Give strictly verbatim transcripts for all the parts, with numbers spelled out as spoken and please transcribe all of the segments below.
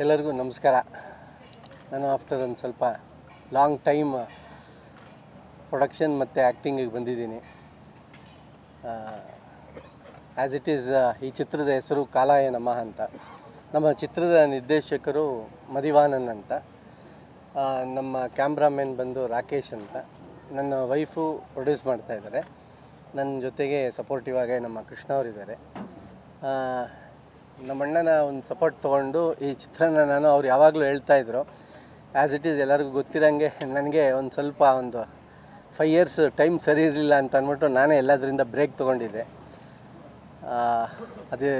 ಎಲ್ಲರಿಗೂ ನಮಸ್ಕಾರ. ನಾನು ಆಫ್ಟರ್ ಒಂದು ಸ್ವಲ್ಪ ಲಾಂಗ್ ಟೈಮ್ ಪ್ರೊಡಕ್ಷನ್ ಮತ್ತು ಆ್ಯಕ್ಟಿಂಗಿಗೆ ಬಂದಿದ್ದೀನಿ. ಆ್ಯಸ್ ಇಟ್ ಈಸ್ ಈ ಚಿತ್ರದ ಹೆಸರು ಕಾಲಾಯ ನಮಃ ಅಂತ. ನಮ್ಮ ಚಿತ್ರದ ನಿರ್ದೇಶಕರು ಮದಿವಾನನ್ ಅಂತ, ನಮ್ಮ ಕ್ಯಾಮ್ರಾಮನ್ ಬಂದು ರಾಕೇಶ್ ಅಂತ, ನನ್ನ ವೈಫು ಪ್ರೊಡ್ಯೂಸ್ ಮಾಡ್ತಾಯಿದ್ದಾರೆ, ನನ್ನ ಜೊತೆಗೆ ಸಪೋರ್ಟಿವ್ ಆಗಿ ನಮ್ಮ ಕೃಷ್ಣ ಅವರಿದ್ದಾರೆ. ನಮ್ಮಣ್ಣನ ಒಂದು ಸಪೋರ್ಟ್ ತೊಗೊಂಡು ಈ ಚಿತ್ರನ ನಾನು ಅವ್ರು ಯಾವಾಗಲೂ ಹೇಳ್ತಾಯಿದ್ರು. ಆ್ಯಸ್ ಇಟ್ ಈಸ್ ಎಲ್ಲರಿಗೂ ಗೊತ್ತಿರೋಂಗೆ ನನಗೆ ಒಂದು ಸ್ವಲ್ಪ ಒಂದು ಫೈವ್ ಇಯರ್ಸ್ ಟೈಮ್ ಸರಿ ಇರಲಿಲ್ಲ ಅಂತ ಅಂದ್ಬಿಟ್ಟು ನಾನೇ ಎಲ್ಲದರಿಂದ ಬ್ರೇಕ್ ತೊಗೊಂಡಿದ್ದೆ. ಅದೇ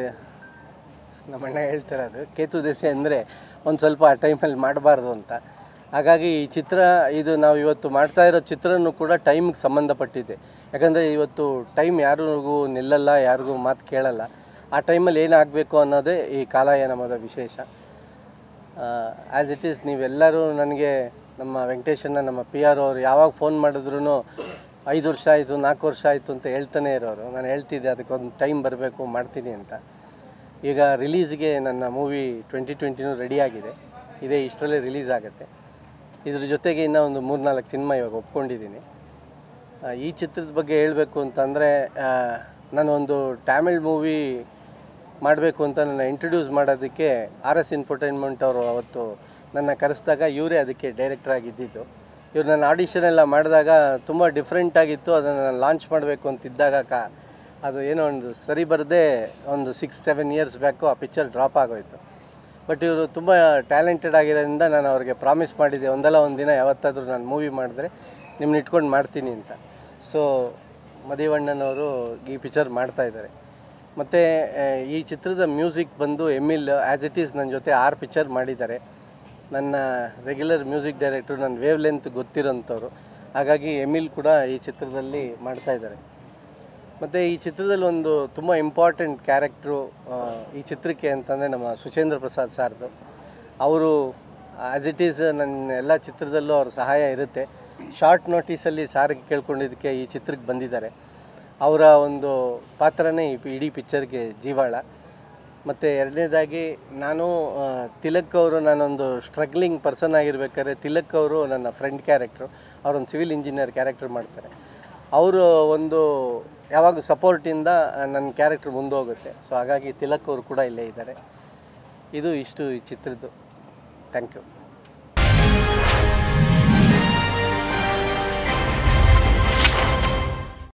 ನಮ್ಮಣ್ಣ ಹೇಳ್ತಿರೋದು ಕೇತು ದೆಸೆ ಅಂದರೆ ಒಂದು ಸ್ವಲ್ಪ ಆ ಟೈಮಲ್ಲಿ ಮಾಡಬಾರ್ದು ಅಂತ. ಹಾಗಾಗಿ ಈ ಚಿತ್ರ ಇದು ನಾವು ಇವತ್ತು ಮಾಡ್ತಾ ಇರೋ ಚಿತ್ರನೂ ಕೂಡ ಟೈಮ್ಗೆ ಸಂಬಂಧಪಟ್ಟಿದೆ. ಯಾಕಂದರೆ ಇವತ್ತು ಟೈಮ್ ಯಾರಿಗೂ ನಿಲ್ಲಲ್ಲ, ಯಾರಿಗೂ ಮಾತು ಕೇಳಲ್ಲ. ಆ ಟೈಮಲ್ಲಿ ಏನಾಗಬೇಕು ಅನ್ನೋದೇ ಈ ಕಾಲಾಯ ನಮಃದ ವಿಶೇಷ. ಆ್ಯಸ್ ಇಟ್ ಈಸ್ ನೀವೆಲ್ಲರೂ ನನಗೆ, ನಮ್ಮ ವೆಂಕಟೇಶಣ್ಣ, ನಮ್ಮ ಪಿ ಆರ್ ಅವರು ಯಾವಾಗ ಫೋನ್ ಮಾಡಿದ್ರು ಐದು ವರ್ಷ ಆಯಿತು, ನಾಲ್ಕು ವರ್ಷ ಆಯಿತು ಅಂತ ಹೇಳ್ತಾನೆ ಇರೋರು. ನಾನು ಹೇಳ್ತಿದ್ದೆ ಅದಕ್ಕೊಂದು ಟೈಮ್ ಬರಬೇಕು, ಮಾಡ್ತೀನಿ ಅಂತ. ಈಗ ರಿಲೀಸ್ಗೆ ನನ್ನ ಮೂವಿ ಟ್ವೆಂಟಿ ಟ್ವೆಂಟಿನೂ ರೆಡಿಯಾಗಿದೆ, ಇದೇ ಇಷ್ಟರಲ್ಲೇ ರಿಲೀಸ್ ಆಗುತ್ತೆ. ಇದ್ರ ಜೊತೆಗೆ ಇನ್ನೂ ಒಂದು ಮೂರು ನಾಲ್ಕು ಸಿನಿಮಾ ಇವಾಗ ಒಪ್ಕೊಂಡಿದ್ದೀನಿ. ಈ ಚಿತ್ರದ ಬಗ್ಗೆ ಹೇಳಬೇಕು ಅಂತಂದರೆ, ನಾನೊಂದು ತಮಿಳ್ ಮೂವಿ ಮಾಡಬೇಕು ಅಂತ ನನ್ನ ಇಂಟ್ರೊಡ್ಯೂಸ್ ಮಾಡೋದಕ್ಕೆ ಆರ್ ಎಸ್ ಎಂಟರ್ಟೈನ್ಮೆಂಟ್ ಅವರು ಅವತ್ತು ನನ್ನ ಕರೆಸಿದಾಗ ಇವರೇ ಅದಕ್ಕೆ ಡೈರೆಕ್ಟ್ರಾಗಿ ಇದ್ದಿದ್ದು. ಇವ್ರು ನನ್ನ ಆಡಿಷನೆಲ್ಲ ಮಾಡಿದಾಗ ತುಂಬ ಡಿಫ್ರೆಂಟಾಗಿತ್ತು. ಅದನ್ನು ನಾನು ಲಾಂಚ್ ಮಾಡಬೇಕು ಅಂತಿದ್ದಾಗ ಕ ಅದು ಏನೋ ಒಂದು ಸರಿ ಬರದೆ ಒಂದು ಸಿಕ್ಸ್ ಸೆವೆನ್ ಇಯರ್ಸ್ ಬ್ಯಾಕು ಆ ಪಿಕ್ಚರ್ ಡ್ರಾಪ್ ಆಗೋಯಿತು. ಬಟ್ ಇವರು ತುಂಬ ಟ್ಯಾಲೆಂಟೆಡ್ ಆಗಿರೋದ್ರಿಂದ ನಾನು ಅವ್ರಿಗೆ ಪ್ರಾಮಿಸ್ ಮಾಡಿದ್ದೆ, ಒಂದಲ್ಲ ಒಂದು ದಿನ ಯಾವತ್ತಾದರೂ ನಾನು ಮೂವಿ ಮಾಡಿದ್ರೆ ನಿಮ್ಮನ್ನ ಇಟ್ಕೊಂಡು ಮಾಡ್ತೀನಿ ಅಂತ. ಸೊ ಮದಿವಣ್ಣನವರು ಈ ಪಿಕ್ಚರ್ ಮಾಡ್ತಾಯಿದ್ದಾರೆ. ಮತ್ತು ಈ ಚಿತ್ರದ ಮ್ಯೂಸಿಕ್ ಬಂದು ಎಮಿಲ್. ಆ್ಯಸ್ ಇಟ್ ಈಸ್ ನನ್ನ ಜೊತೆ ಆರು ಪಿಕ್ಚರ್ ಮಾಡಿದ್ದಾರೆ. ನನ್ನ ರೆಗ್ಯುಲರ್ ಮ್ಯೂಸಿಕ್ ಡೈರೆಕ್ಟ್ರು, ನನ್ನ ವೇವ್ ಲೆಂತ್ ಗೊತ್ತಿರೋಂಥವ್ರು. ಹಾಗಾಗಿ ಎಮಿಲ್ ಕೂಡ ಈ ಚಿತ್ರದಲ್ಲಿ ಮಾಡ್ತಾಯಿದ್ದಾರೆ. ಮತ್ತು ಈ ಚಿತ್ರದಲ್ಲಿ ಒಂದು ತುಂಬ ಇಂಪಾರ್ಟೆಂಟ್ ಕ್ಯಾರೆಕ್ಟ್ರು ಈ ಚಿತ್ರಕ್ಕೆ ಅಂತಂದರೆ ನಮ್ಮ ಸುಚೇಂದ್ರ ಪ್ರಸಾದ್ ಸಾರ್ದು. ಅವರು ಆ್ಯಸ್ ಇಟ್ ಈಸ್ ನನ್ನ ಎಲ್ಲ ಚಿತ್ರದಲ್ಲೂ ಅವ್ರ ಸಹಾಯ ಇರುತ್ತೆ. ಶಾರ್ಟ್ ನೋಟಿಸಲ್ಲಿ ಸಾರಿಗೆ ಕೇಳ್ಕೊಂಡಿದ್ದಕ್ಕೆ ಈ ಚಿತ್ರಕ್ಕೆ ಬಂದಿದ್ದಾರೆ. ಅವರ ಒಂದು ಪಾತ್ರನೇ ಈ ಇಡೀ ಪಿಕ್ಚರ್ಗೆ ಜೀವಾಳ. ಮತ್ತು ಎರಡನೇದಾಗಿ ನಾನು ತಿಲಕ್ ಅವರು, ನಾನೊಂದು ಸ್ಟ್ರಗ್ಲಿಂಗ್ ಪರ್ಸನ್ ಆಗಿರ್ಬೇಕಾದ್ರೆ ತಿಲಕ್ ಅವರು ನನ್ನ ಫ್ರೆಂಡ್ ಕ್ಯಾರೆಕ್ಟ್ರು. ಅವರೊಂದು ಸಿವಿಲ್ ಇಂಜಿನಿಯರ್ ಕ್ಯಾರೆಕ್ಟ್ರ್ ಮಾಡ್ತಾರೆ. ಅವರು ಒಂದು ಯಾವಾಗ ಸಪೋರ್ಟಿಂದ ನನ್ನ ಕ್ಯಾರೆಕ್ಟ್ರ್ ಮುಂದೆ ಹೋಗುತ್ತೆ. ಸೊ ಹಾಗಾಗಿ ತಿಲಕ್ ಅವರು ಕೂಡ ಇಲ್ಲೇ ಇದ್ದಾರೆ. ಇದು ಇಷ್ಟು ಈ ಚಿತ್ರದ್ದು. Thank you.